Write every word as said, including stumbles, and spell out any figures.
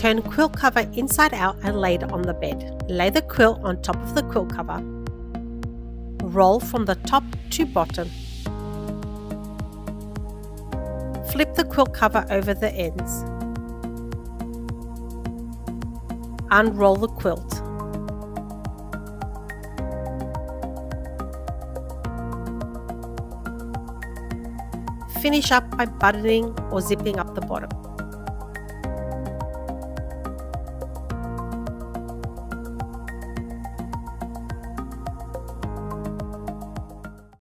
turn quilt cover inside out and lay it on the bed. Lay the quilt on top of the quilt cover. Roll from the top to bottom. Flip the quilt cover over the ends. Unroll the quilt. Finish up by buttoning or zipping up the bottom.